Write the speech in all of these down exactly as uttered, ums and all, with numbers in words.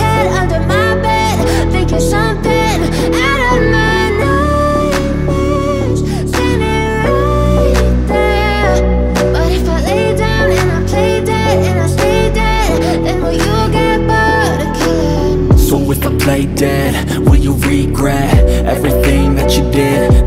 head, under my bed. Think you're something out of my nightmares, standing right there. But if I lay down and I play dead and I stay, then will you get bored of killing me? So if I play dead, will you regret everything that you did,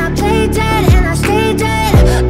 I play dead and I stay dead,